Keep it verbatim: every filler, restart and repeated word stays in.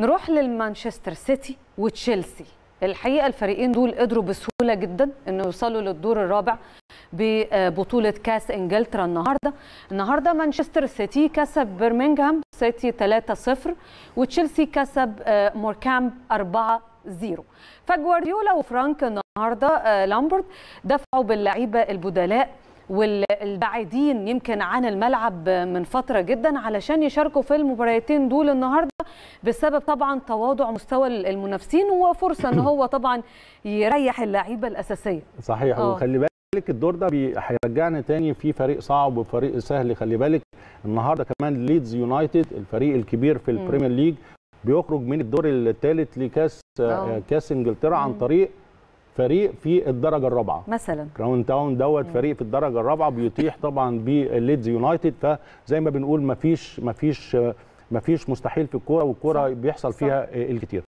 نروح للمانشستر سيتي وتشيلسي. الحقيقة الفريقين دول قدروا بسهولة جدا أن يوصلوا للدور الرابع ببطولة كاس إنجلترا النهاردة. النهاردة مانشستر سيتي كسب بيرمنغهام سيتي ثلاثة صفر وتشيلسي كسب موركامب أربعة صفر. فجوارديولا وفرانك النهاردة لامبرد دفعوا باللعيبة البدلاء والبعيدين يمكن عن الملعب من فترة جدا علشان يشاركوا في المباريتين دول النهاردة، بسبب طبعا تواضع مستوى المنافسين وفرصة ان هو طبعا يريح اللعيبة الأساسية. صحيح. أوه. وخلي بالك الدور ده هيرجعنا تاني في فريق صعب وفريق سهل. خلي بالك النهاردة كمان ليدز يونايتد الفريق الكبير في البريمير ليج بيخرج من الدور الثالث لكاس أوه. كاس انجلترا عن طريق فريق في الدرجه الرابعه مثلا كراون تاون دوت مم. فريق في الدرجه الرابعه بيتيح طبعا بليدز يونايتد. فزي ما بنقول مفيش مفيش مفيش مستحيل في الكوره، والكوره بيحصل صح. فيها الكتير.